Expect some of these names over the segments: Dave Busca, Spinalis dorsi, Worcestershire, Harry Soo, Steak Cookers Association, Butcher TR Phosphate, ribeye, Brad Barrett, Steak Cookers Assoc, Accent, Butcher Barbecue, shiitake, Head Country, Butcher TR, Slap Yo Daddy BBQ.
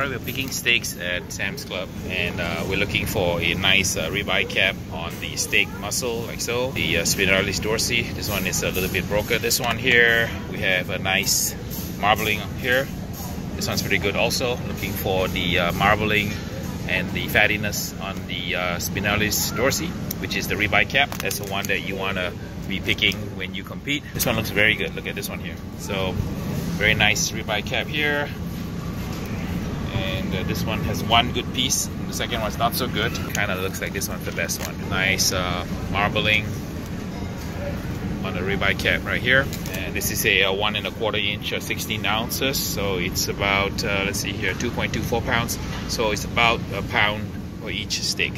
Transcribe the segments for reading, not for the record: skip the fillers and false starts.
Alright, we're picking steaks at Sam's Club, and we're looking for a nice ribeye cap on the steak muscle, like so. The Spinalis dorsi, this one is a little bit broken. This one here, we have a nice marbling here. This one's pretty good also. Looking for the marbling and the fattiness on the Spinalis dorsi, which is the ribeye cap. That's the one that you want to be picking when you compete. This one looks very good. Look at this one here. So very nice ribeye cap here, and this one has one good piece. The second one's not so good. Kind of looks like this one's the best one. Nice marbling on the ribeye cap right here, and this is a 1 1/4 inch, 16 ounces, so it's about let's see here, 2.24 pounds, so it's about a pound for each steak.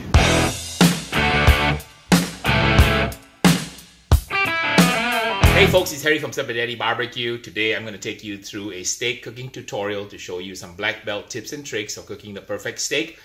Hey folks, it's Harry from Slap Yo Daddy BBQ. Today I'm going to take you through a steak cooking tutorial to show you some black belt tips and tricks of cooking the perfect steak.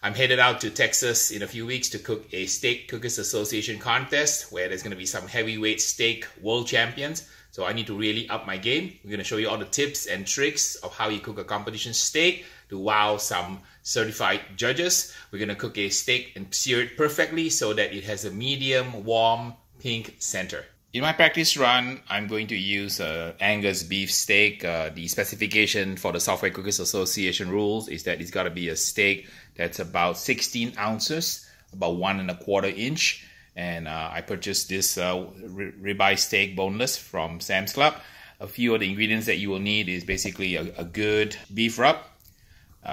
I'm headed out to Texas in a few weeks to cook a Steak Cookers Association contest where there's going to be some heavyweight steak world champions. So I need to really up my game. We're going to show you all the tips and tricks of how you cook a competition steak to wow some certified judges. We're going to cook a steak and sear it perfectly so that it has a medium, warm, pink center. In my practice run, I'm going to use Angus beef steak. The specification for the Southway Cookers Association rules is that it's got to be a steak that's about 16 ounces, about 1 1/4 inch. And I purchased this ribeye steak boneless from Sam's Club. A few of the ingredients that you will need is basically a good beef rub,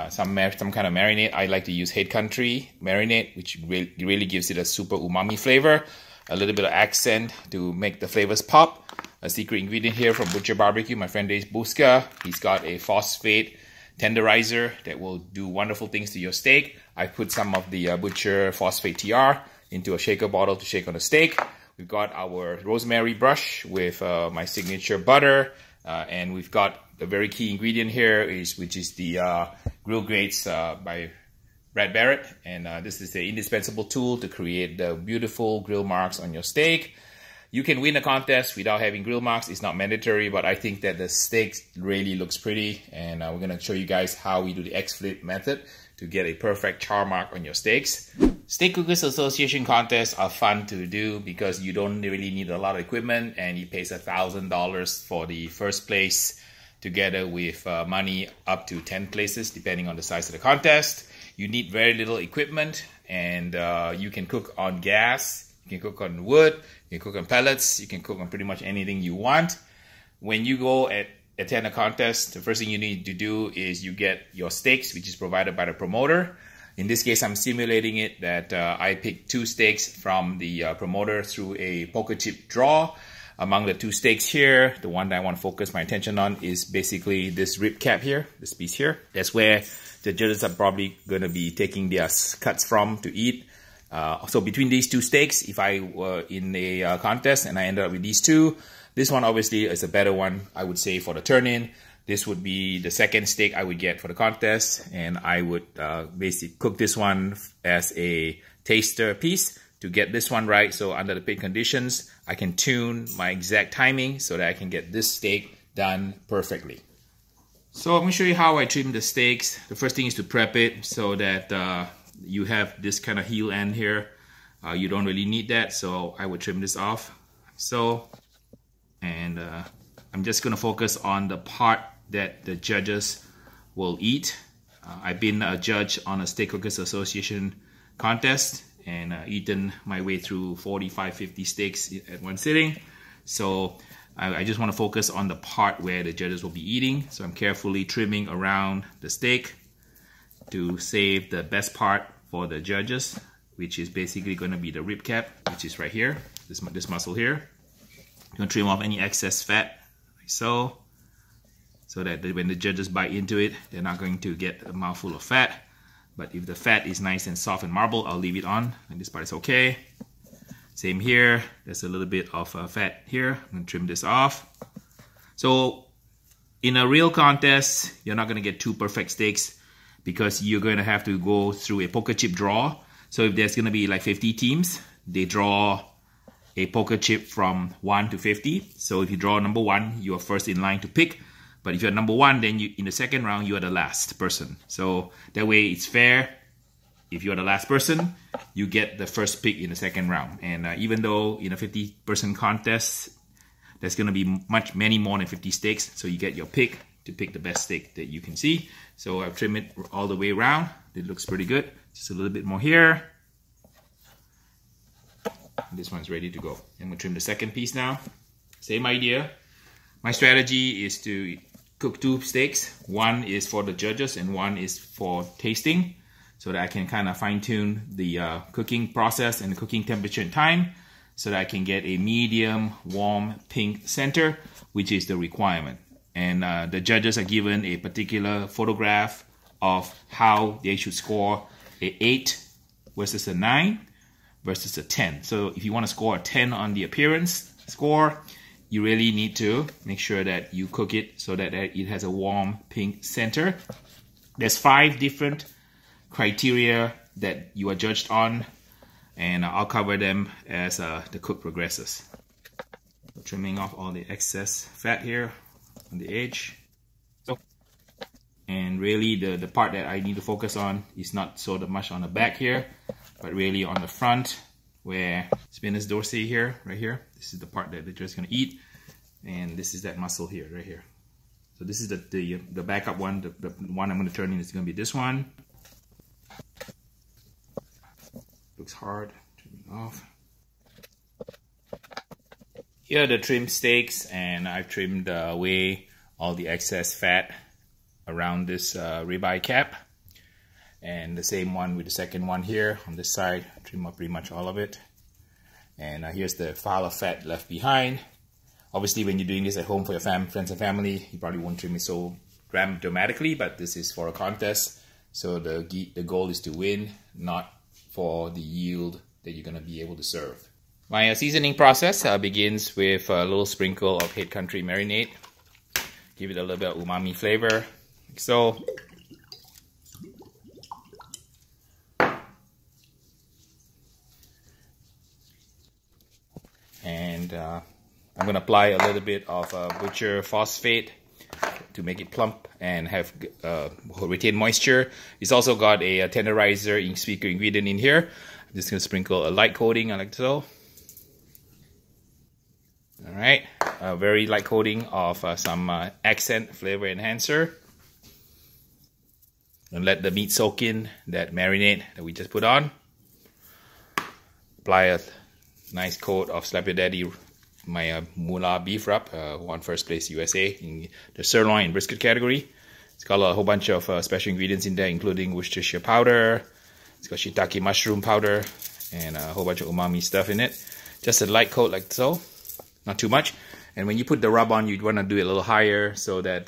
some kind of marinade. I like to use Head Country marinade, which really gives it a super umami flavor. A little bit of Accent to make the flavors pop. A secret ingredient here from Butcher Barbecue, my friend Dave Busca. He's got a phosphate tenderizer that will do wonderful things to your steak. I put some of the Butcher phosphate TR into a shaker bottle to shake on the steak. We've got our rosemary brush with my signature butter. And we've got the very key ingredient here, which is the grill grates by Brad Barrett, and this is the indispensable tool to create the beautiful grill marks on your steak. You can win a contest without having grill marks. It's not mandatory, but I think that the steak really looks pretty, and we're going to show you guys how we do the X-flip method to get a perfect char mark on your steaks. Steak Cookers Association contests are fun to do because you don't really need a lot of equipment, and it pays $1,000 for the first place together with money up to 10 places depending on the size of the contest. You need very little equipment, and you can cook on gas, you can cook on wood, you can cook on pellets, you can cook on pretty much anything you want. When you go attend a contest, the first thing you need to do is you get your steaks, which is provided by the promoter. In this case, I'm simulating it that I picked 2 steaks from the promoter through a poker chip draw. Among the 2 steaks here, the one that I want to focus my attention on is basically this rib cap here, this piece here. That's where the judges are probably going to be taking their cuts from to eat. So between these 2 steaks, if I were in a contest and I ended up with these 2, this one obviously is a better one, I would say, for the turn-in. This would be the second steak I would get for the contest, and I would basically cook this one as a taster piece to get this one right. So under the pit conditions, I can tune my exact timing so that I can get this steak done perfectly. So I'm going to show you how I trim the steaks. The first thing is to prep it so that you have this kind of heel end here. You don't really need that, so I would trim this off. So, and I'm just going to focus on the part that the judges will eat. I've been a judge on a Steak Cookers Association contest and eaten my way through 45, 50 steaks at one sitting. So I just want to focus on the part where the judges will be eating. So I'm carefully trimming around the steak to save the best part for the judges, which is basically going to be the rib cap, which is right here, this muscle here. I'm going to trim off any excess fat, like so, so that when the judges bite into it, they're not going to get a mouthful of fat. But if the fat is nice and soft and marbled, I'll leave it on, and this part is okay. Same here, there's a little bit of fat here. I'm gonna trim this off. So in a real contest, you're not gonna get 2 perfect steaks because you're gonna have to go through a poker chip draw. So if there's gonna be like 50 teams, they draw a poker chip from 1 to 50. So if you draw number 1, you are first in line to pick. But if you're number one, then you, in the second round, you are the last person. So that way it's fair. If you're the last person, you get the first pick in the second round. And even though in a 50-person contest, there's going to be many more than 50 steaks. So you get your pick to pick the best steak that you can see. So I've trimmed it all the way around. It looks pretty good. Just a little bit more here. This one's ready to go. I'm going to trim the second piece now. Same idea. My strategy is to cook two steaks. One is for the judges and one is for tasting, so that I can kind of fine tune the cooking process and the cooking temperature and time, so that I can get a medium warm pink center, which is the requirement. And the judges are given a particular photograph of how they should score an 8 versus a 9 versus a 10. So if you want to score a 10 on the appearance score, you really need to make sure that you cook it so that it has a warm pink center. There's 5 different criteria that you are judged on, and I'll cover them as the cook progresses. So trimming off all the excess fat here on the edge. So, and really the part that I need to focus on is not so much on the back here, but really on the front, where Spinalis dorsi here, right here. This is the part that they're just gonna eat, and this is that muscle here, right here. So this is the backup one. The one I'm gonna turn in is gonna be this one. Looks hard. Trimming off. Here are the trimmed steaks, and I've trimmed away all the excess fat around this ribeye cap. And the same one with the second one here on this side. Trim up pretty much all of it. And here's the file of fat left behind. Obviously, when you're doing this at home for your friends and family, you probably won't trim it so dramatically, but this is for a contest. So the goal is to win, not for the yield that you're going to be able to serve. My seasoning process begins with a little sprinkle of Head Country marinade. Give it a little bit of umami flavor, like so. And I'm going to apply a little bit of butcher phosphate to make it plump and have retain moisture. It's also got a tenderizer in speaker ingredient in here. I'm just going to sprinkle a light coating like so. All right, a very light coating of some Accent flavor enhancer. And let the meat soak in that marinade that we just put on. Apply a nice coat of Slap Yo Daddy, my moolah beef wrap, won first place USA in the sirloin and brisket category. It's got a whole bunch of special ingredients in there, including Worcestershire powder. It's got shiitake mushroom powder and a whole bunch of umami stuff in it. Just a light coat like so, not too much. And when you put the rub on, you'd want to do it a little higher so that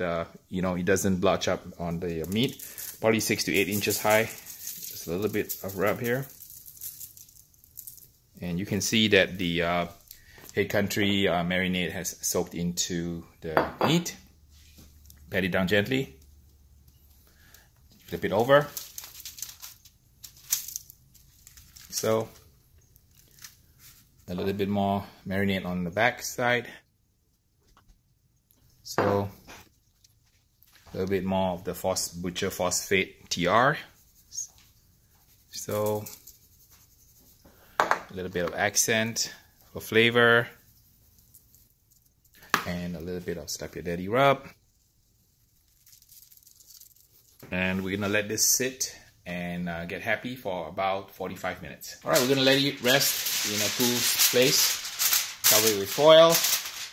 you know, it doesn't blotch up on the meat. Probably 6 to 8 inches high. Just a little bit of rub here. And you can see that the Head Country marinade has soaked into the meat. Pat it down gently. Flip it over. So, a little bit more marinade on the back side. So, a little bit more of the Butcher Phosphate TR. So, a little bit of Accent for flavor, and a little bit of Slap Yo Daddy rub. And we're gonna let this sit and get happy for about 45 minutes. All right, we're gonna let it rest in a cool place. Cover it with foil.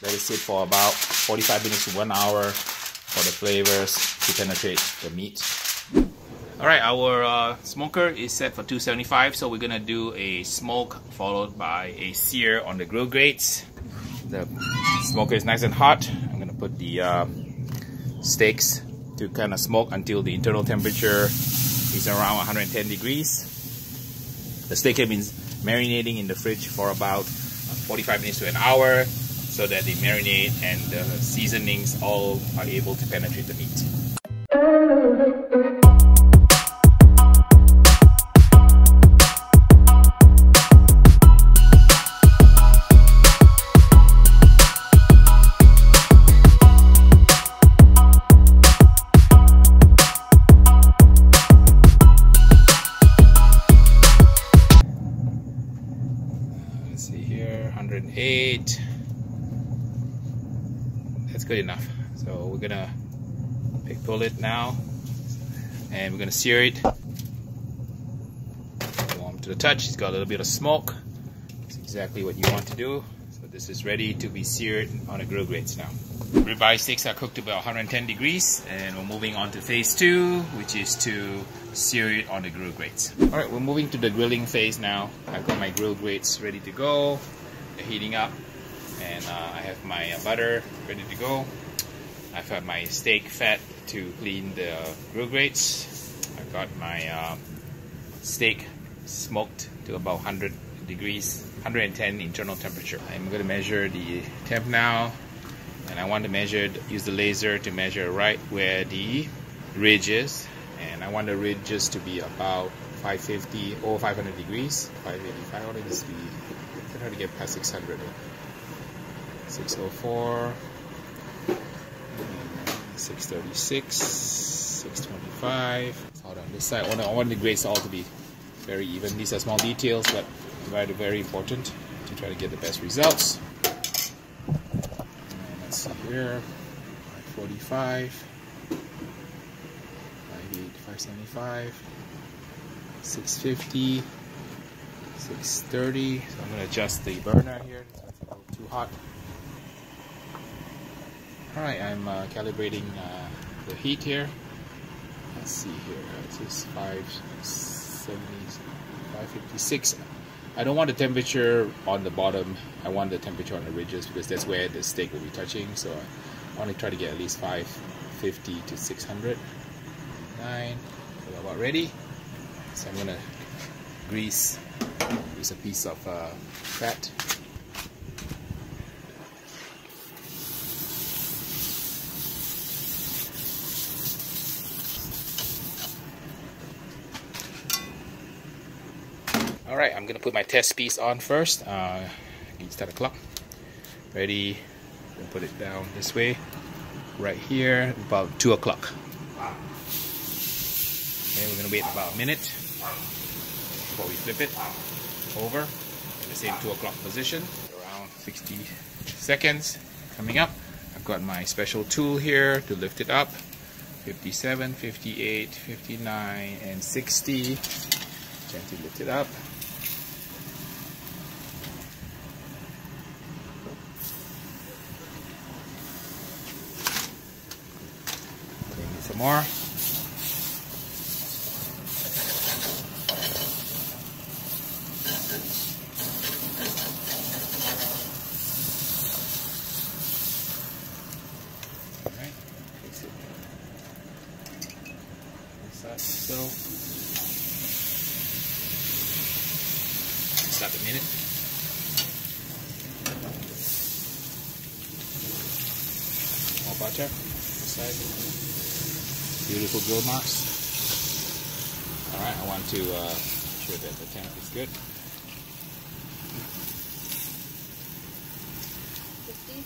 Let it sit for about 45 minutes to 1 hour for the flavors to penetrate the meat. All right, our smoker is set for 275, so we're gonna do a smoke followed by a sear on the grill grates. The smoker is nice and hot. I'm gonna put the steaks to kind of smoke until the internal temperature is around 110 degrees. The steak has been marinating in the fridge for about 45 minutes to 1 hour, so that the marinade and the seasonings all are able to penetrate the meat. 8. That's good enough. So we're gonna pick pull it now, and we're gonna sear it. Warm to the touch. It's got a little bit of smoke. That's exactly what you want to do. So this is ready to be seared on a grill grates now. Ribeye steaks are cooked to about 110 degrees, and we're moving on to phase 2, which is to sear it on the grill grates. Alright, we're moving to the grilling phase now. I've got my grill grates ready to go. They're heating up, and I have my butter ready to go. I've got my steak fat to clean the grill grates. I've got my steak smoked to about 100 degrees, 110 internal temperature. I'm going to measure the temp now. And I want to measure, use the laser to measure right where the ridge is. And I want the ridges to be about 550 or 500 degrees. 585, I want this to be, I don't know how to get past 600. 604, 636, 625. Hold on, this side, I want the grates all to be very even. These are small details, but very, very important to try to get the best results. Here, 545, 580, 575, 650, 630. So I'm going to adjust the burner here. It's a little too hot. All right, I'm calibrating the heat here. Let's see here. This is 570, 556. I don't want the temperature on the bottom. I want the temperature on the ridges because that's where the steak will be touching. So I want to try to get at least 550 to 600. 9, we're about ready. So I'm going to grease, use a piece of fat. Alright, I'm going to put my test piece on first. It's 10 o'clock. Ready. I'm gonna put it down this way. Right here, about 2 o'clock. Okay, we're going to wait about a minute before we flip it over in the same 2 o'clock position. Around 60 seconds coming up. I've got my special tool here to lift it up. 57, 58, 59, and 60. Gently lift it up. More. Alright, fix it. Fix that, so. Stop a minute. More butter. This side. Beautiful grill marks. All right, I want to make sure that the temp is good. 50.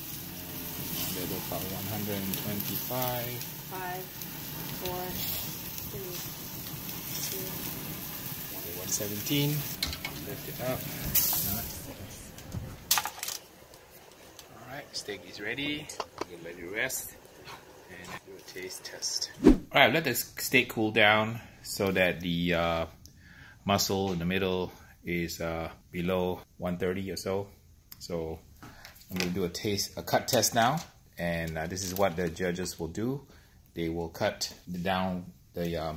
Little about 125. 5, 4, 3, 2. 117. Lift it up. All right, steak is ready. We're gonna let it rest. And do a taste test. Alright, let the steak cool down so that the muscle in the middle is below 130 or so. So I'm going to do a cut test now, and this is what the judges will do. They will cut down the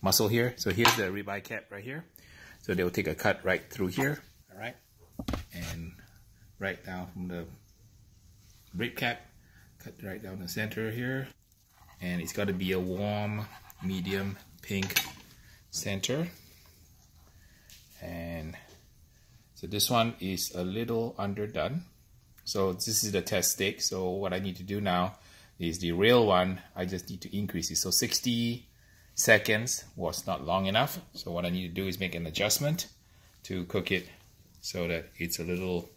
muscle here. So here's the ribeye cap right here. So they will take a cut right through here, alright, and right down from the rib cap. Cut right down the center here, and it's got to be a warm, medium, pink center. And so this one is a little underdone. So this is the test steak. So what I need to do now is the real one, I just need to increase it. So 60 seconds was not long enough. So what I need to do is make an adjustment to cook it so that it's a little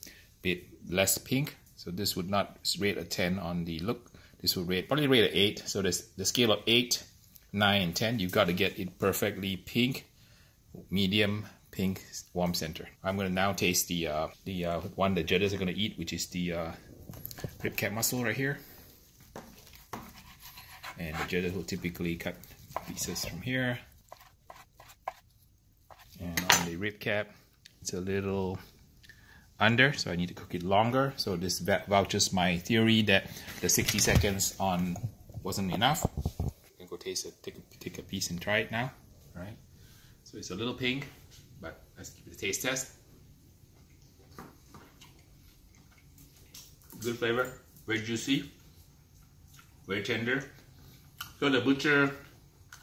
bit less pink. So this would not rate a 10 on the look. This would probably rate an 8. So there's the scale of 8, 9, and 10. You've got to get it perfectly pink, medium pink, warm center. I'm gonna now taste the one the Jeddas are gonna eat, which is the rib cap muscle right here. And the Jeddas will typically cut pieces from here. And on the rib cap, it's a little under, so I need to cook it longer. So this vouches my theory that the 60 seconds on wasn't enough. You can go taste it, take a piece and try it now. All right. So it's a little pink, but let's give it a taste test. Good flavor, very juicy, very tender. So the Butcher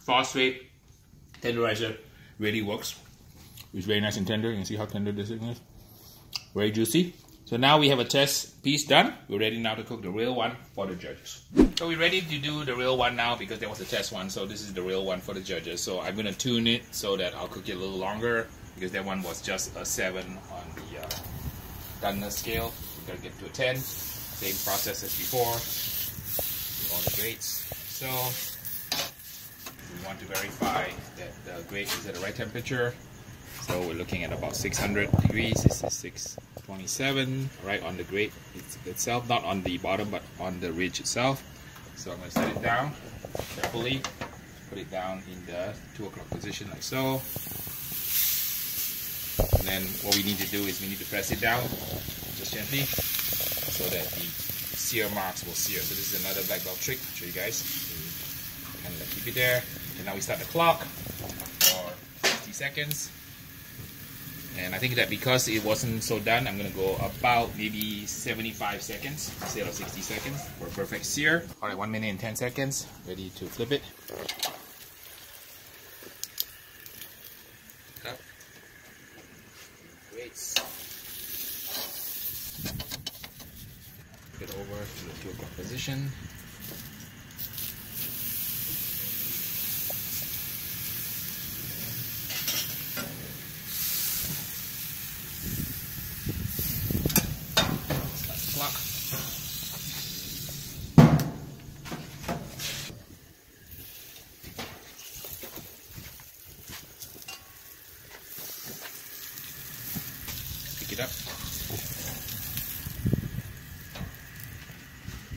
phosphate tenderizer really works. It's very nice and tender. You can see how tender this thing is. Very juicy. So now we have a test piece done. We're ready now to cook the real one for the judges. So we're ready to do the real one now because there was a test one. So this is the real one for the judges. So I'm going to tune it so that I'll cook it a little longer because that one was just a 7 on the doneness scale. We're going to get to a 10. Same process as before. All the grates. So we want to verify that the grate is at the right temperature. So we're looking at about 600 degrees. This is 627, right on the grate itself, not on the bottom, but on the ridge itself. So I'm going to set it down carefully, put it down in the 2 o'clock position like so. And then what we need to do is we need to press it down just gently so that the sear marks will sear. So this is another black belt trick. I'll show you guys. Kind of keep it there. And now we start the clock for 60 seconds. And I think that because it wasn't so done, I'm going to go about maybe 75 seconds instead of 60 seconds for a perfect sear. All right, 1 minute and 10 seconds. Ready to flip it. Up. Great. Get over to the 2 o'clock position. Pick it up.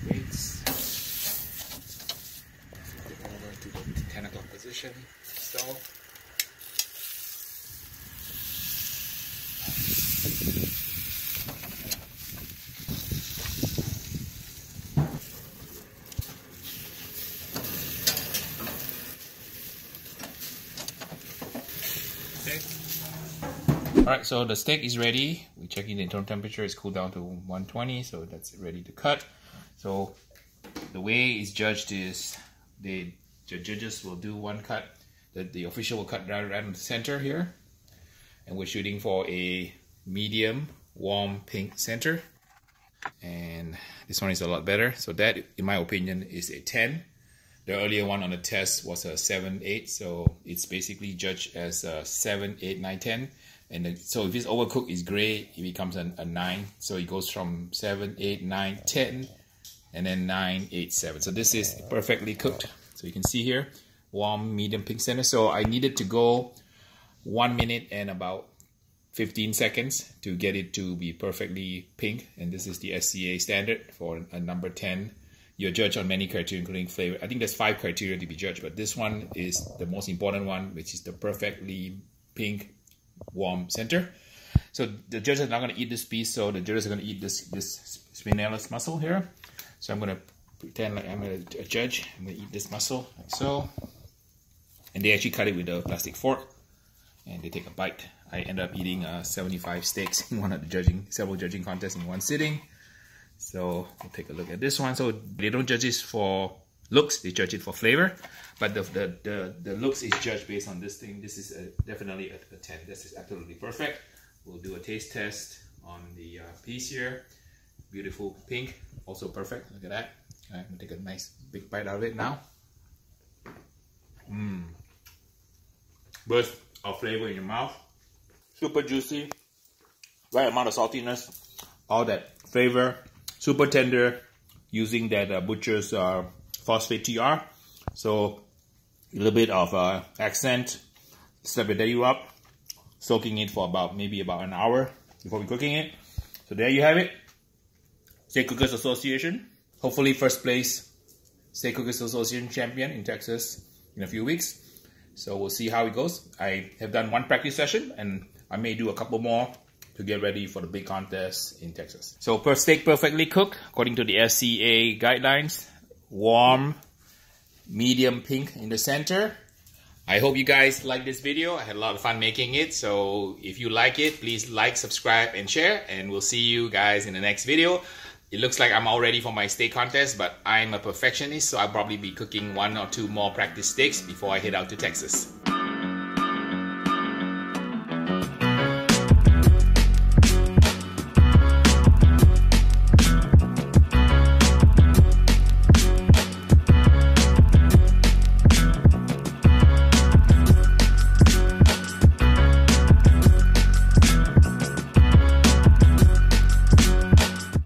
Weights. Flip it over to the 10 o'clock position. So. Alright, so the steak is ready. We're checking the internal temperature. It's cooled down to 120, so that's ready to cut. So the way it's judged is the judges will do one cut. The official will cut right in the center here. And we're shooting for a medium, warm, pink center. And this one is a lot better. So that, in my opinion, is a 10. The earlier one on the test was a 7, 8. So it's basically judged as a 7, 8, 9, 10. And then, so if it's overcooked, it's gray, it becomes a 9. So it goes from 7, 8, 9, 10, and then 9, 8, 7. So this is perfectly cooked. So you can see here, warm, medium, pink center. So I needed to go 1 minute and about 15 seconds to get it to be perfectly pink. And this is the SCA standard for a number 10. You're judged on many criteria, including flavor. I think there's 5 criteria to be judged, but this one is the most important one, which is the perfectly pink, warm center. So the judges are not going to eat this piece, so the judges are going to eat this Spinalis muscle here. So I'm going to pretend like I'm a judge. I'm going to eat this muscle like so. And they actually cut it with a plastic fork and they take a bite. I end up eating 75 steaks in one of the several judging contests in one sitting. So we'll take a look at this one. So they don't judge this for looks, they judge it for flavor, but the looks is judged based on this thing. This is definitely a 10. This is absolutely perfect. We'll do a taste test on the piece here. Beautiful pink, also perfect. Look at that. All right, I'm gonna take a nice big bite out of it now. Burst of flavor in your mouth. Super juicy. Right amount of saltiness. All that flavor. Super tender. Using that Butcher's phosphate TR, so a little bit of accent, step it up, soaking it for about an hour before we're cooking it. So there you have it. Steak Cookers Association. Hopefully first place Steak Cookers Association champion in Texas in a few weeks. So we'll see how it goes. I have done one practice session and I may do a couple more to get ready for the big contest in Texas. So per steak perfectly cooked, according to the FCA guidelines, warm, medium pink in the center. I hope you guys like this video. I had a lot of fun making it. So if you like it, please like, subscribe, and share. And we'll see you guys in the next video. It looks like I'm all ready for my steak contest, but I'm a perfectionist, so I'll probably be cooking 1 or 2 more practice steaks before I head out to Texas.